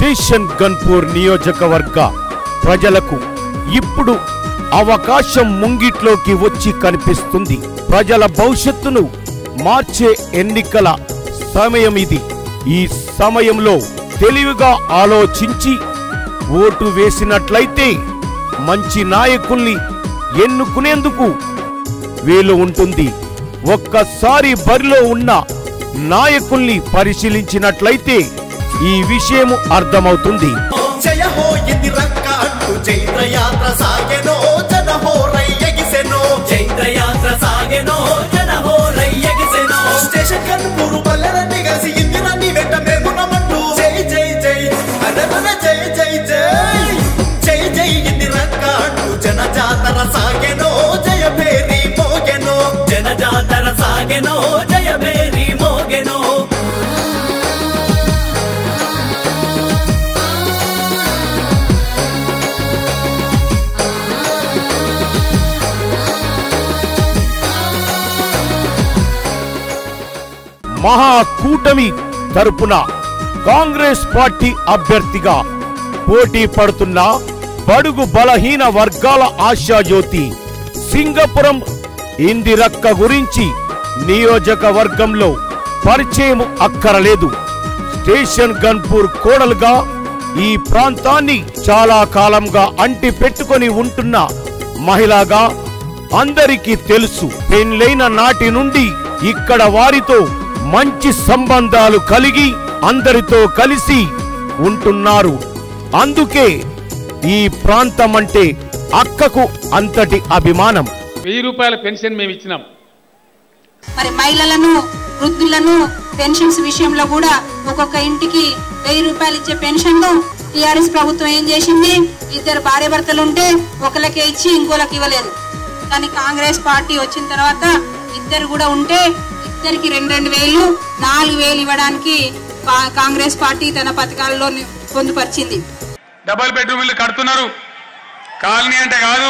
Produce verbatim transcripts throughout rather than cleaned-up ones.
Station Ghanpur నియోజకవర్గ ప్రజలకు ఇప్పుడు అవకాశం ముంగిట్లోకి వచ్చి కనిపిస్తుంది. ప్రజల భవిష్యత్తును మార్చే ఎన్నికల సమయం ఇది. ఈ సమయంలో తెలివిగా ఆలోచించి ఓటు వేసినట్లయితే మంచి నాయకుల్ని ఎన్నుకునేందుకు వీలు ఉంటుంది. ఒక్కసారి బరిలో ఉన్న నాయకుల్ని పరిశీలించినట్లయితే ఈ విషయం అర్థమవుతుంది. మహాకూటమి తరపున కాంగ్రెస్ పార్టీ అభ్యర్థిగా పోటీ పడుతున్న బడుగు బలహీన వర్గాల ఆశాజ్యోతి సింగపురం ఇందిరక్క గురించి నియోజకవర్గంలో పరిచయం అక్కరలేదు. స్టేషన్ గన్పూర్ కోడలుగా ఈ ప్రాంతాన్ని చాలా కాలంగా అంటి పెట్టుకొని ఉంటున్న మహిళగా అందరికీ తెలుసు. పెళ్లైన నాటి నుండి ఇక్కడ వారితో మంచి సంబంధాలు కలిగి అందరితో కలిసి ఉంటున్నారు. అందుకే ఈ ప్రాంతం అంటే అక్కకు అంతటి అభిమానం. వెయ్యి రూపాయల పెన్షన్ మేము ఇచ్చినాం. మరి మహిళలను వృద్ధులను పెన్షన్స్ విషయంలో కూడా ఒక్కొక్క ఇంటికి వెయ్యి రూపాయలు ఇచ్చే పెన్షన్ టీఆర్ఎస్ ప్రభుత్వం ఏం చేసింది? ఇద్దరు భార్య భర్తలు ఉంటే ఒకళ్ళకే ఇచ్చి ఇంకోళ్ళకి ఇవ్వలేదు. కానీ కాంగ్రెస్ పార్టీ వచ్చిన తర్వాత ఇద్దరు కూడా ఉంటే ఇద్దరికి రెండు రెండు వేలు నాలుగు వేలు ఇవ్వడానికి కాంగ్రెస్ పార్టీ తన పథకాల్లో పొందుపరిచింది. డబల్ బెడ్రూమ్ ఇల్లు కడుతున్నారు. కాలనీ అంటే కాదు,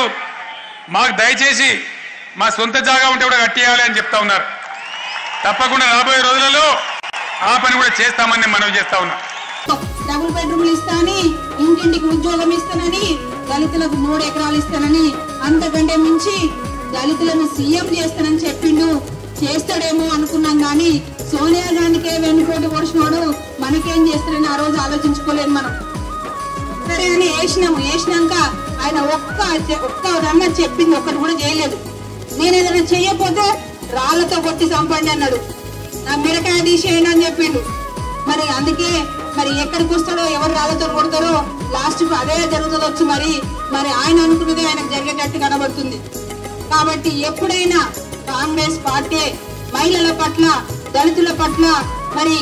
మాకు దయచేసి మా సొంత జాగా ఉంటే కూడా కట్టేయాలి అని చెప్తా ఉన్నారు. తప్పకుండా రాబోయే రోజులలో ఆ పని కూడా చేస్తామని మనం చేస్తా ఉన్నాం. డబుల్ బెడ్రూమ్ ఇస్తానని, ఇంటింటికి ఉద్యోగం ఇస్తానని, దళితులకు మూడు ఎకరాలు ఇస్తానని, అంతకంటే మించి దళితులను సీఎం చేస్తానని చెప్పిండు. చేస్తాడేమో అనుకున్నాం కానీ సోనియా గాంధీకే వెన్నుపోటు పొడిచినాడు. మనకేం చేస్తారని ఆ రోజు ఆలోచించుకోలేదు మనం. సరే అని వేసినాము. వేసినాక ఆయన ఒక్క ఒక్క రన్న చెప్పింది ఒక్కటి కూడా చేయలేదు. నేను ఏదైనా చెయ్యకపోతే రాళ్లతో కొట్టి సంపండి అన్నాడు. నా మిరకాయ తీసేయండి అని చెప్పిండు. మరి అందుకే మరి ఎక్కడికి వస్తాడో ఎవరు రాళ్లతో కొడతారో లాస్ట్ అదే జరుగుతుందొచ్చు. మరి మరి ఆయన అనుకున్నదే ఆయనకు జరిగేటట్టు కనబడుతుంది. కాబట్టి ఎప్పుడైనా కాంగ్రెస్ పార్టీ మహిళల పట్ల దళితుల పట్ల మరి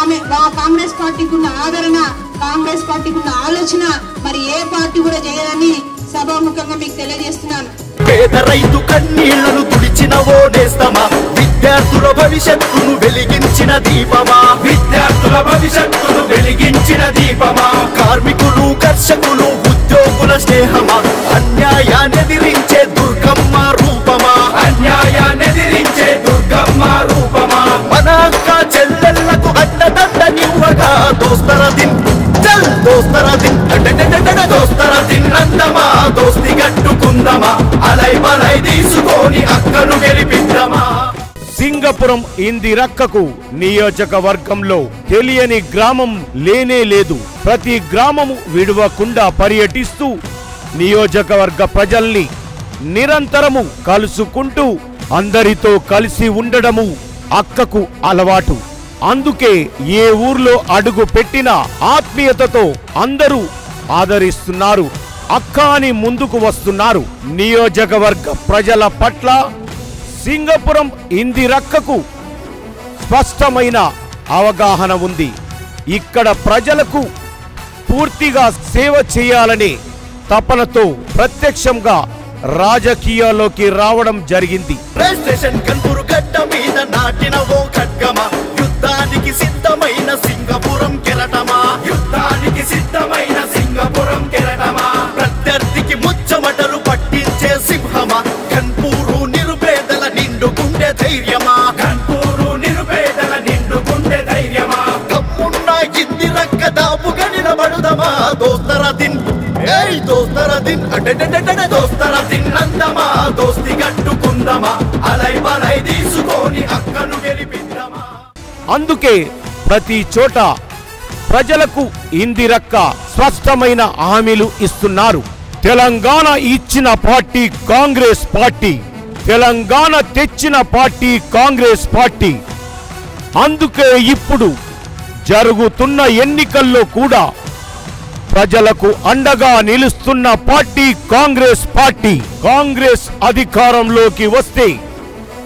ఆమె కాంగ్రెస్ పార్టీకి ఉన్న ఆదరణ, కాంగ్రెస్ పార్టీకి ఉన్న ఆలోచన మరి ఏ పార్టీ కూడా చేయదని సభాముఖంగా మీకు తెలియజేస్తున్నాను. పేద రైతు కన్నీళ్లను తుడిచిన ఓటేస్తామా? విద్యార్థుల భవిష్యత్తును వెలిగించిన దీపమా? విద్యార్థుల భవిష్యత్తును వెలిగించిన దీపమా? కార్మికులు కర్షకులు ఉద్యోగుల స్నేహమా? అన్యాయాన్ని ఎదిరించే దుర్గమ్మ రూపమా? అన్యాయాన్ని ఎదిరించే దుర్గమ్మ రూపమా? మన అక్క చెల్లెళ్లకు అడ్డదండ నివ్వగా దోస్తర దిన్ చల్ దోస్తర దిన్ దోస్తర దిన్ అందమా దోస్తి గట్టుకుందమా? సింగపురం ఇందిరక్కకు నియోజకవర్గంలో తెలియని గ్రామం లేనే లేదు. ప్రతి గ్రామము విడవకుండా పర్యటిస్తూ నియోజకవర్గ ప్రజల్ని నిరంతరము కలుసుకుంటూ అందరితో కలిసి ఉండడము అక్కకు అలవాటు. అందుకే ఏ ఊర్లో అడుగు పెట్టినా ఆత్మీయతతో అందరూ ఆదరిస్తున్నారు. అక్కాని ముందుకు వస్తున్నారు. నియోజకవర్గ ప్రజల పట్ల సింగపురం ఇందిరక్కకు స్పష్టమైన అవగాహన ఉంది. ఇక్కడ ప్రజలకు పూర్తిగా సేవ చేయాలనే తపనతో ప్రత్యక్షంగా రాజకీయాల్లోకి రావడం జరిగింది. యుద్ధానికి సిద్ధమైన సింగపురం కెరటమా? యుద్ధానికి సిద్ధమైన సింగపురం కెరటమా? ప్రత్యర్థికి ముచ్చమటలు పట్టించే సింహమా? గన్పూరు నిరుపేదల నిండుకుండే ధైర్యమా? గన్పూరు నిరుపేదల నిండుకుండే ధైర్యమా? కమ్మున్న ఇందిరక్క దాపుగనిన नंदमा दोस्तरा दिन एई दोस्तरा दिन अटेटेटेटे दोस्तरा दिन नंदमा दोस्ती गट्टू कुंदमा अलई बलई दीसुकोनी अक्कनु गेलिपिंदमा అందుకే ప్రతి చోట ప్రజలకు ఇందిరక్క స్పష్టమైన హామీలు ఇస్తున్నారు. తెలంగాణ ఇచ్చిన పార్టీ కాంగ్రెస్ పార్టీ, తెలంగాణ తెచ్చిన పార్టీ కాంగ్రెస్ పార్టీ. అందుకే ఇప్పుడు జరుగుతున్న ఎన్నికల్లో కూడా ప్రజలకు అండగా నిలుస్తున్న పార్టీ కాంగ్రెస్ పార్టీ. కాంగ్రెస్ అధికారంలోకి వస్తే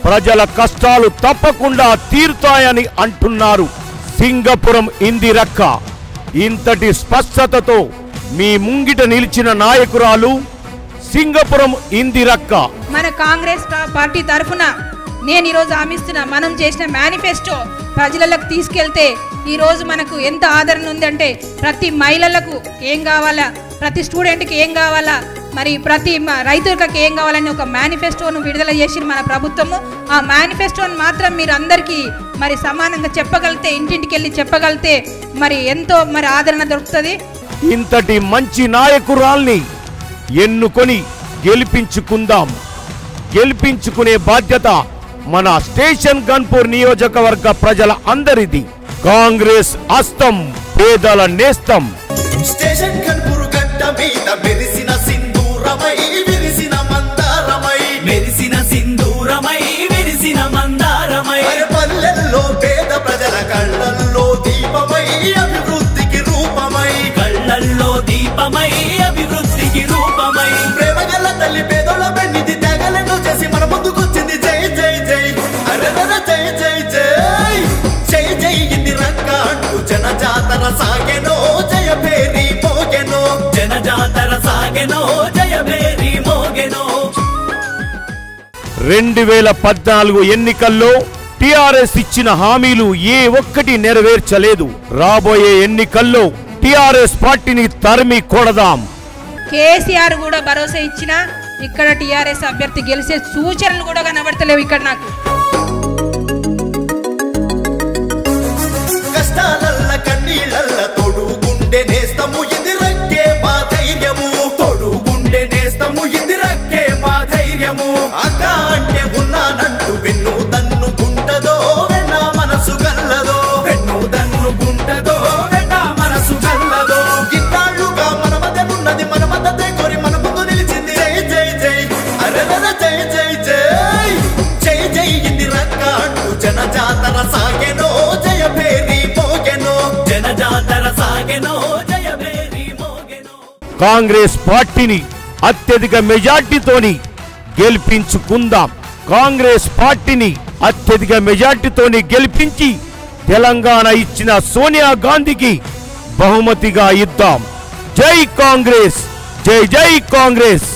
ప్రజల కష్టాలు తప్పకుండా తీరుతాయని అంటున్నారు. సింగపురం ఇందిరక్క ఇంతటి స్పష్టతతో మీ ముంగిట నిలిచిన నాయకురాలు సింగపురం ఇందిరక్క. మన కాంగ్రెస్ పార్టీ తరఫున నేను ఈరోజు హామీస్తున్నా, మనం చేసిన మేనిఫెస్టో ప్రజలకు తీసుకెళ్తే ఈరోజు మనకు ఎంత ఆదరణ ఉందంటే ప్రతి మహిళలకు ఏం కావాలా, ప్రతి స్టూడెంట్కి ఏం కావాలా, మరి ప్రతి రైతులకు ఏం కావాలని ఒక మేనిఫెస్టోను విడుదల చేసింది మన ప్రభుత్వము. ఆ మేనిఫెస్టోను మాత్రం మీరు అందరికీ మరి సమానంగా చెప్పగలితే, ఇంటింటికి వెళ్ళి చెప్పగలితే మరి ఎంతో మరి ఆదరణ దొరుకుతుంది. ఇంతటి మంచి నాయకురాల్ని ఎన్నుకొని గెలిపించుకుందాం. గెలిపించుకునే బాధ్యత మన స్టేషన్ గన్పూర్ నియోజకవర్గ ప్రజల అందరిది. కాంగ్రెస్ అస్తం పేదల నేస్తం. స్టేషన్ గన్పూర్ గడ్డ మీద మెరిసిన సింధూరమై మెరిసిన మందారమై మెరిసిన సింధూరమై మెరిసిన మందారమై పల్లెల్లో పేద ప్రజల కళ్ళల్లో దీపమై అభివృద్ధికి రూపమై కళ్ళల్లో దీపమై అభివృద్ధికి రూపమై ప్రేమ గల తల్లి పేదల పెన్నిది తెగలను చేసి మన ముందుకొచ్చింది. జై జై జై అరదర జై జై జై జై జై ఇందిరక్క అంటూ జనజాతర సాగెనో జయ భేరి మోగెనో జనజాతర సాగెనో జయ భేరి మోగెనో. రెండు వేల పద్నాలుగు ఎన్నికల్లో టిఆర్ఎస్ ఇచ్చిన హామీలు ఏ ఒక్కటి నెరవేర్చలేదు. రాబోయే ఎన్నికల్లో టిఆర్ఎస్ పార్టీని తరిమి కొడదాం. కేసీఆర్ కూడా భరోసా ఇచ్చినా ఇక్కడ టిఆర్ఎస్ అభ్యర్థి గెలిచే సూచనలు కూడా కనబడతలేవు. ఇక్కడ నాకు కష్టాలల్ల కన్నీలల్ల తోడుగుండే నేస్తము ఇందిరక్కే మా ధైర్యము తోడుగుండే నేస్తము ఇందిరక్కే మా ధైర్యము అక్క అంటే ఉన్నానంటూ వెన్ను దన్ను గుంటదో వెన్న మనసు గల్లదో వెన్ను దన్ను గుంటదో వెన్న మనసు గల్లదో గిట్టాళ్ళుగా మన మధ్యనున్నది మన మద్దతే కోరి మన ముందు నిలిచింది. జై జై జై అరదర జై జై జై జై జై ఇందిరక్క అంటూ జనజాతర సాగెనో జయ భేరి. కాంగ్రెస్ పార్టీని అత్యధిక మెజార్టీతోని గెలిపించుకుందాం. కాంగ్రెస్ పార్టీని అత్యధిక మెజార్టీతోని గెలిపించి తెలంగాణ ఇచ్చిన సోనియా గాంధీకి బహుమతిగా ఇద్దాం. జై కాంగ్రెస్, జై జై కాంగ్రెస్.